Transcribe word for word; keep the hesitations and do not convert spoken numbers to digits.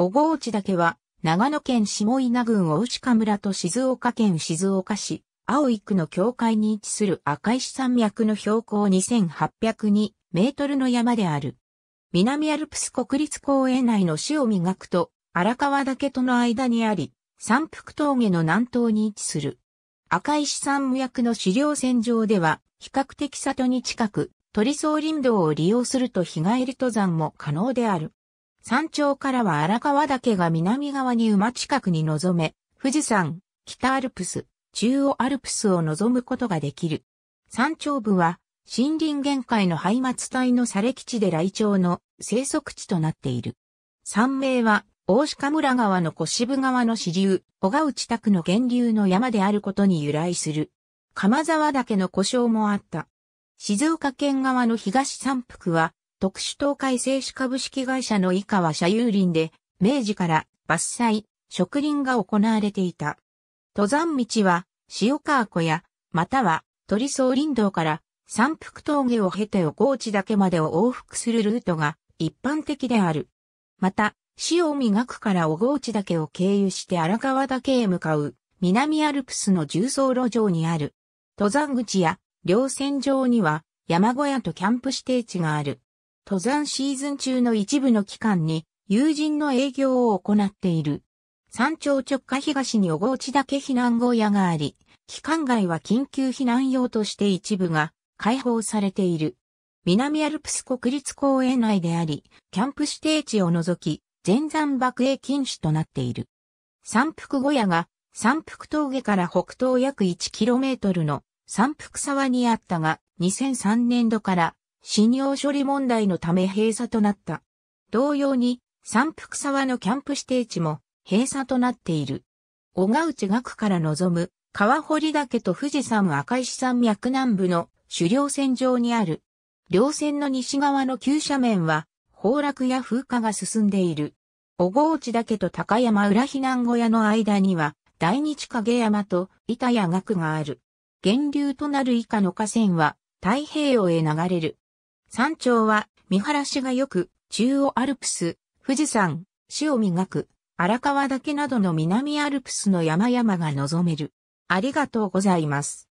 小河内岳は、長野県下伊那郡大鹿村と静岡県静岡市、葵区の境界に位置する赤石山脈の標高にせんはっぴゃくにメートルの山である。南アルプス国立公園内の塩見岳と荒川岳との間にあり、山腹峠の南東に位置する。赤石山脈の主稜線上では、比較的里に近く、鳥僧林道を利用すると日帰り登山も可能である。山頂からは荒川岳が南側に馬近くに望め、富士山、北アルプス、中央アルプスを望むことができる。山頂部は森林限界の廃末帯の砂礫地でライチョウの生息地となっている。山名は大鹿村川の小渋川の支流、小河内岳の源流の山であることに由来する。鎌沢岳の呼称もあった。静岡県側の東山腹は、特殊東海製紙株式会社の井川社有林で、明治から伐採、植林が行われていた。登山道は、塩川小屋、または鳥僧林道から山腹峠を経て小河内岳までを往復するルートが一般的である。また、塩見岳から小河内岳を経由して荒川岳へ向かう、南アルプスの縦走路上にある。登山口や稜線上には山小屋とキャンプ指定地がある。登山シーズン中の一部の期間に有人の営業を行っている。山頂直下東に小河内岳避難小屋があり、期間外は緊急避難用として一部が開放されている。南アルプス国立公園内であり、キャンプ指定地を除き、全山爆営禁止となっている。山腹小屋が山腹峠から北東約 いちキロメートル の山腹沢にあったが、にせんさんねんどから信用処理問題のため閉鎖となった。同様に、山腹沢のキャンプ指定地も閉鎖となっている。小河内岳から望む川堀岳と富士山赤石山脈南部の主稜線上にある。稜線の西側の急斜面は崩落や風化が進んでいる。小河内岳と高山裏避難小屋の間には、大日影山と板谷岳がある。源流となる以下の河川は太平洋へ流れる。山頂は見晴らしが良く、中央アルプス、富士山、塩見岳、荒川岳などの南アルプスの山々が望める。ありがとうございます。